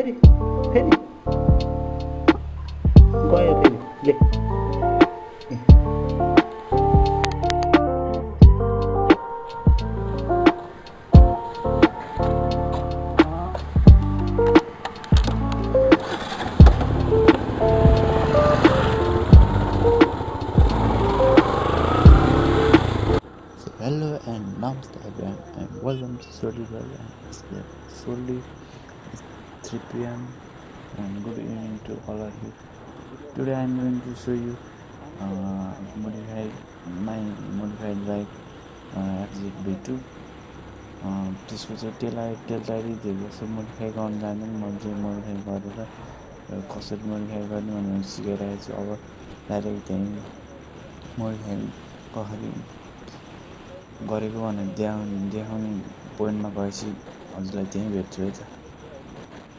फेरि फेरि गयो फेरि ले Slowly, it's 3 p.m. and good evening to all of you. Today I'm going to show you modified bike FZ150. This was a tail light is there. So modify online and modify garera. Costed modify garne bhanne सिकाइरहेको छु. अब direct चाहिँ modify कसरी गरेको भनेर देखाउने पोइन्टमा गएपछि हजुरलाई त्यही भेट्छु है त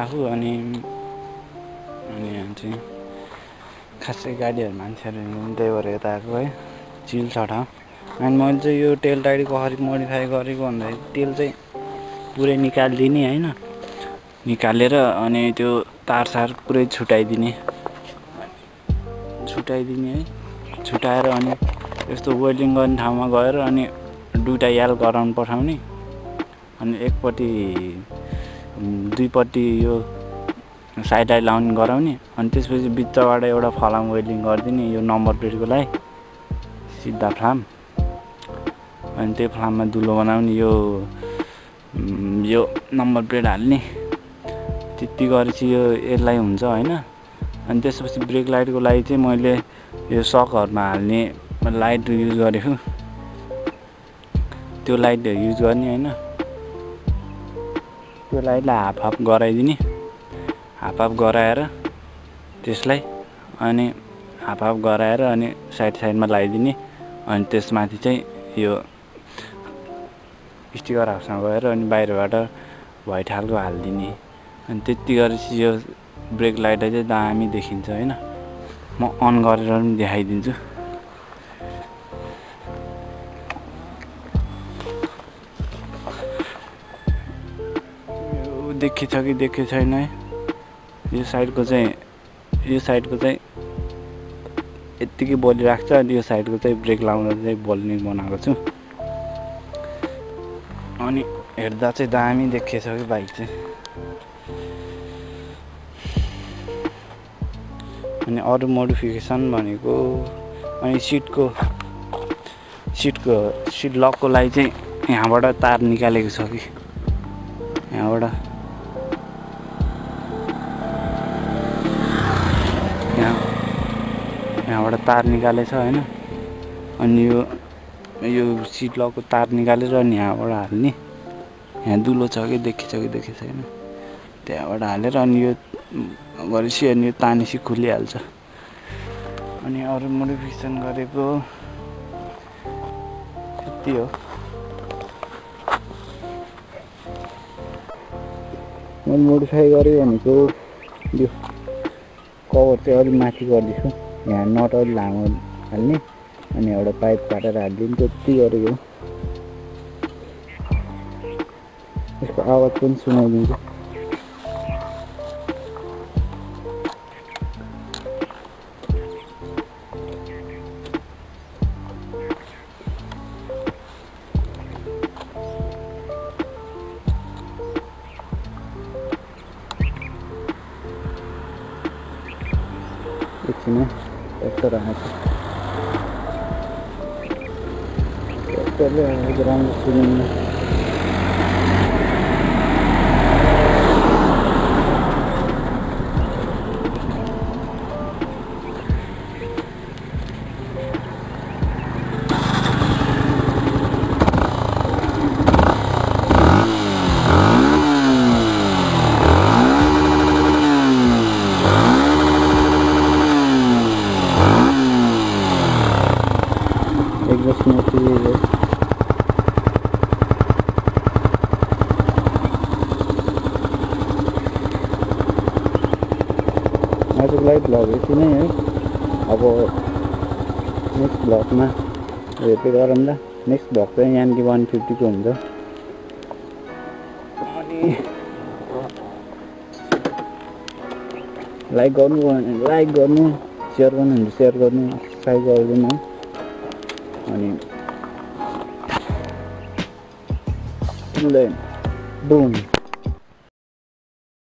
आफू अनि खासै गाडीहरू मान्छेहरू हिँड्नु त्यही भएर यता आएको है चिल छ ठाउँ. अनि मैले चाहिँ यो टेल गाडी कसरी मोडिफाई गरेको भन्दाखेरि तेल चाहिँ पुरै निकालिदिने होइन, निकालेर अनि त्यो तारसार पुरै छुटाइदिने है, छुटाएर अनि यस्तो वेल्डिङ गर्ने ठाउँमा गएर अनि दुईटा याल गराउनु पठाउने अनि एकपट्टि दुईपट्टि यो साइडलाई लाउन गराउने अनि त्यसपछि बिचबाट एउटा फलाम वेल्डिङ गरिदिने यो नम्बर प्लेटको लागि सिधा फ्लाम अनि त्यो फ्लाममा दुलो बनाउने यो नम्बर प्लेट हाल्ने त्यति गरेपछि यो यसलाई हुन्छ होइन. अनि त्यसपछि ब्रेक लाइटको लागि चाहिँ मैले यो सकहरूमा हाल्ने लाइट युज गरेको त्यो लाइट युज गर्ने होइन, त्यो लाइटलाई हाफ गराइदिने हाफ गराएर त्यसलाई अनि हाफ गराएर अनि साइडमा लगाइदिने अनि त्यसमाथि चाहिँ यो स्टिकर हाउसमा गएर अनि बाहिरबाट भइ ठालको हालिदिने अनि त्यति गरेपछि यो ब्रेक लाइटलाई चाहिँ दामी देखिन्छ होइन. म अन गरेर पनि देखाइदिन्छु. देखिन्छ कि देखे छैन है यो साइडको चाहिँ यत्तिकै बलिराख्छ अनि यो साइडको चाहिँ ब्रेक लाउँदा चाहिँ बल्ने बनाएको छु अनि हेर्दा चाहिँ दामी देखिन्छ कि बाइक चाहिँ. अनि अरू मोडिफिकेसन भनेको अनि सिट लकको लागि चाहिँ यहाँबाट तार निकालेको छ कि यहाँबाट तार निकालेछ हैन अनि यो सिट लकको तार निकालेर अनि यहाँबाट हाल्ने यहाँ दुलो छ कि देखिन्छ हैन त्यहाँबाट हालेर अनि यो गरेपछि अनि यो तानेसी खुलिहाल्छ. अनि अरू मोडिफिकेसन गरेको त्यति हो. मैले मोडिफाई गरेको भनेको यो कभर चाहिँ अलिक माथि गरिदिन्छु यहाँ नट अलि लामो हाल्ने अनि एउटा पाइप काटेर हालिदिनु त्यति गऱ्यो। यो यसको आवाज पनि सुनाइदिन्छ। एकछिन ट्र्याक्टर आएको ट्र्याक्टरले हामीलाई राम्रो सुनिन्छ। आजको लागि ब्लग यति नै है। अब नेक्स्ट ब्लगमा हेर्दै गरौँ ल। नेक्स्ट ब्लग चाहिँ यान्डी 150 को हुन्छ। अनि लाइक गर्नु शेयर गर्नु हुन्छ शेयर गर्नु सब्स्क्राइब गरिदिनु। अनि डुम